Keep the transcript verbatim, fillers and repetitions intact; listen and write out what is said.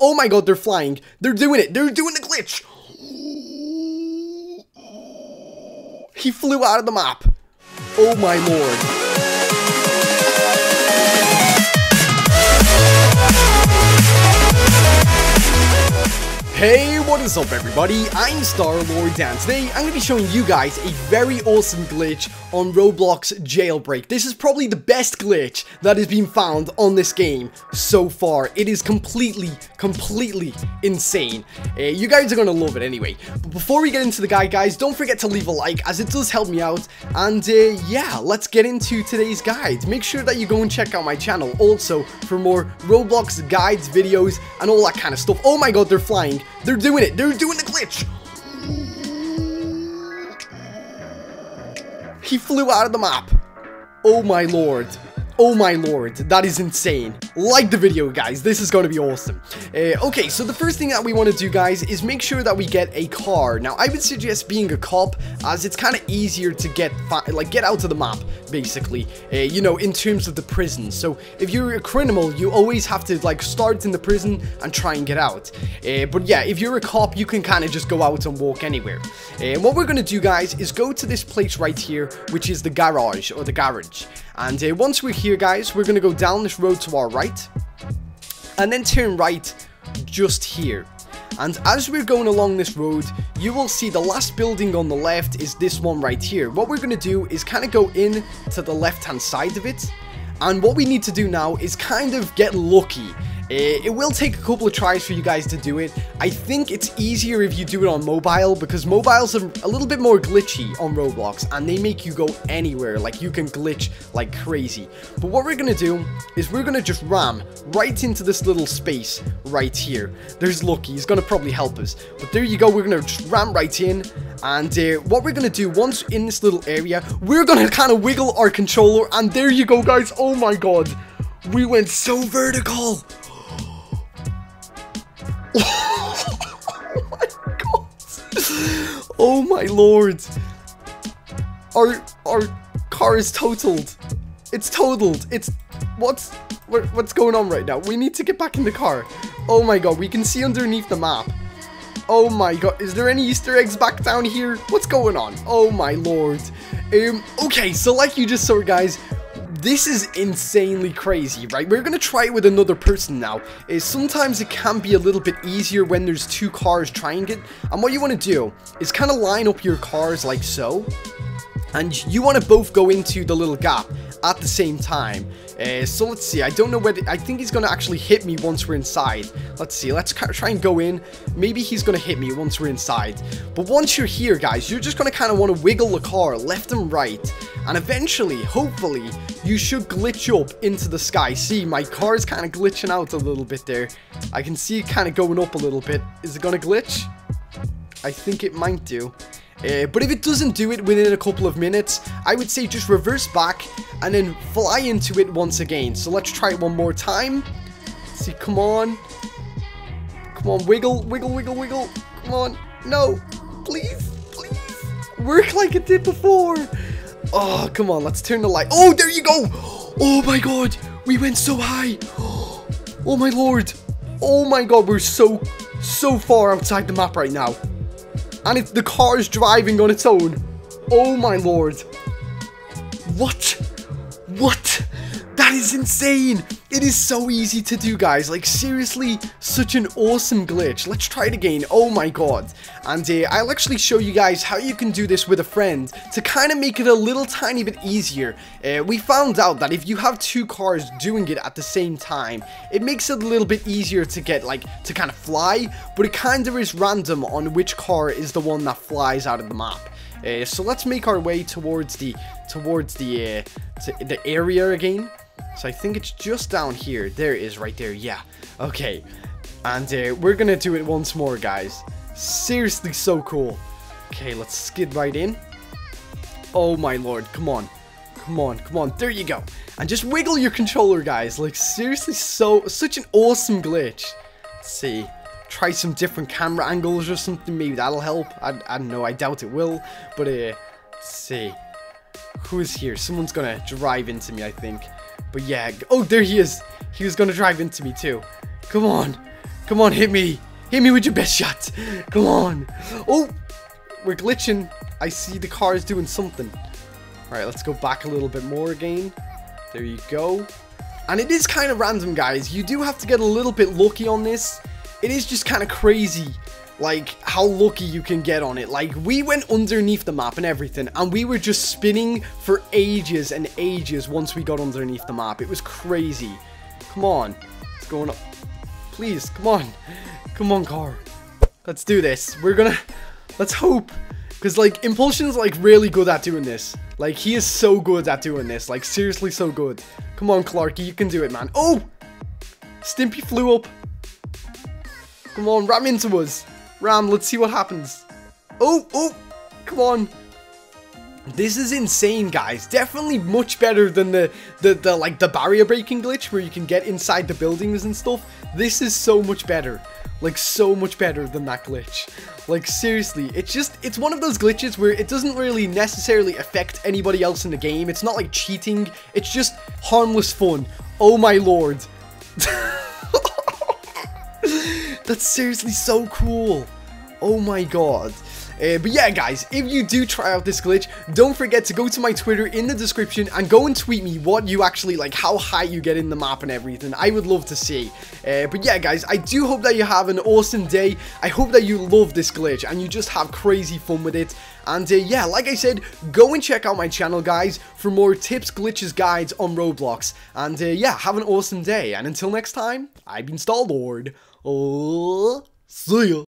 Oh my god, they're flying. They're doing it. They're doing the glitch. He flew out of the map. Oh my lord. Hey, what is up everybody, I'm Starlord and today I'm going to be showing you guys a very awesome glitch on Roblox Jailbreak. This is probably the best glitch that has been found on this game so far. It is completely, completely insane. Uh, you guys are going to love it anyway. But before we get into the guide, guys, don't forget to leave a like as it does help me out. And uh, yeah, let's get into today's guide. Make sure that you go and check out my channel also for more Roblox guides, videos, and all that kind of stuff. Oh my god, they're flying. They're doing it. They're doing the glitch. He flew out of the map. Oh my lord. Oh my lord. That is insane. Like the video, guys. This is going to be awesome. Uh, okay, so the first thing that we want to do, guys, is make sure that we get a car. Now, I would suggest being a cop as it's kind of easier to get like get out of the map, basically, uh, you know, in terms of the prison. So if you're a criminal, you always have to, like, start in the prison and try and get out. Uh, but yeah, if you're a cop, you can kind of just go out and walk anywhere. And uh, what we're going to do, guys, is go to this place right here, which is the garage or the garage. And uh, once we're here, guys, we're going to go down this road to our right and then turn right just here. And as we're going along this road, you will see the last building on the left is this one right here. What we're going to do is kind of go in to the left-hand side of it. And what we need to do now is kind of get lucky. It will take a couple of tries for you guys to do it. I think it's easier if you do it on mobile because mobiles are a little bit more glitchy on Roblox and they make you go anywhere. Like, you can glitch like crazy. But what we're going to do is we're going to just ram right into this little space right here. There's Lucky. He's going to probably help us. But there you go. We're going to just ram right in. And uh, what we're going to do once in this little area, we're going to kind of wiggle our controller. And there you go, guys. Oh my god. We went so vertical. Oh my god. Oh my lord. Our our car is totaled. It's totaled. It's what's what, what's going on right now? We need to get back in the car. Oh my god, we can see underneath the map. Oh my god, is there any Easter eggs back down here? What's going on? Oh my lord. Um okay, so like you just saw, guys, this is insanely crazy, right? We're going to try it with another person now. Uh, sometimes it can be a little bit easier when there's two cars trying it. And what you want to do is kind of line up your cars like so. And you want to both go into the little gap at the same time. Uh, so let's see. I don't know whether... I think he's going to actually hit me once we're inside. Let's see. Let's try and go in. Maybe he's going to hit me once we're inside. But once you're here, guys, you're just going to kind of want to wiggle the car left and right. And eventually, hopefully, you should glitch up into the sky. See, my car is kind of glitching out a little bit there. I can see it kind of going up a little bit. Is it going to glitch? I think it might do. Uh, but if it doesn't do it within a couple of minutes, I would say just reverse back and then fly into it once again. So let's try it one more time. Let's see, come on. Come on, wiggle, wiggle, wiggle, wiggle. Come on. No, please, please. Work like it did before. Oh, come on, let's turn the light. Oh, there you go. Oh my god, we went so high. Oh my lord. Oh my god, we're so, so far outside the map right now. And it's the car is driving on its own. Oh my lord. What? What? That is insane. It is so easy to do, guys. Like, seriously, such an awesome glitch. Let's try it again. Oh my god. And uh, I'll actually show you guys how you can do this with a friend to kind of make it a little tiny bit easier. Uh, we found out that if you have two cars doing it at the same time, it makes it a little bit easier to get, like, to kind of fly, but it kind of is random on which car is the one that flies out of the map. Uh, so let's make our way towards the, towards the, uh, to the area again. So I think it's just down here. There it is right there. Yeah. Okay. And uh, we're going to do it once more, guys. Seriously, so cool. Okay, let's skid right in. Oh, my lord. Come on. Come on. Come on. There you go. And just wiggle your controller, guys. Like, seriously, so such an awesome glitch. Let's see. Try some different camera angles or something. Maybe that'll help. I, I don't know. I doubt it will. But uh, let's see. Who is here? Someone's going to drive into me, I think. But yeah, oh, there he is. He was going to drive into me too. Come on. Come on, hit me. Hit me with your best shot. Come on. Oh, we're glitching. I see the car is doing something. All right, let's go back a little bit more again. There you go. And it is kind of random, guys. You do have to get a little bit lucky on this. It is just kind of crazy, like, how lucky you can get on it. Like, we went underneath the map and everything, and we were just spinning for ages and ages once we got underneath the map. It was crazy. Come on. It's going up. Please, come on. Come on, car. Let's do this. We're gonna... Let's hope. Because, like, Impulsion's, like, really good at doing this. Like, he is so good at doing this. Like, seriously so good. Come on, Clarky. You can do it, man. Oh! Stimpy flew up. Come on, ram into us. Ram, let's see what happens. Oh, oh, come on. This is insane, guys. Definitely much better than the, the, the, like, the barrier breaking glitch where you can get inside the buildings and stuff. This is so much better. Like, so much better than that glitch. Like, seriously, it's just, it's one of those glitches where it doesn't really necessarily affect anybody else in the game. It's not like cheating. It's just harmless fun. Oh my lord. That's seriously so cool. Oh my god. Uh, but yeah, guys, if you do try out this glitch, don't forget to go to my Twitter in the description and go and tweet me what you actually, like, how high you get in the map and everything. I would love to see. Uh, but yeah, guys, I do hope that you have an awesome day. I hope that you love this glitch and you just have crazy fun with it. And uh, yeah, like I said, go and check out my channel, guys, for more tips, glitches, guides on Roblox. And uh, yeah, have an awesome day. And until next time, I've been StarLord. Oh, see ya.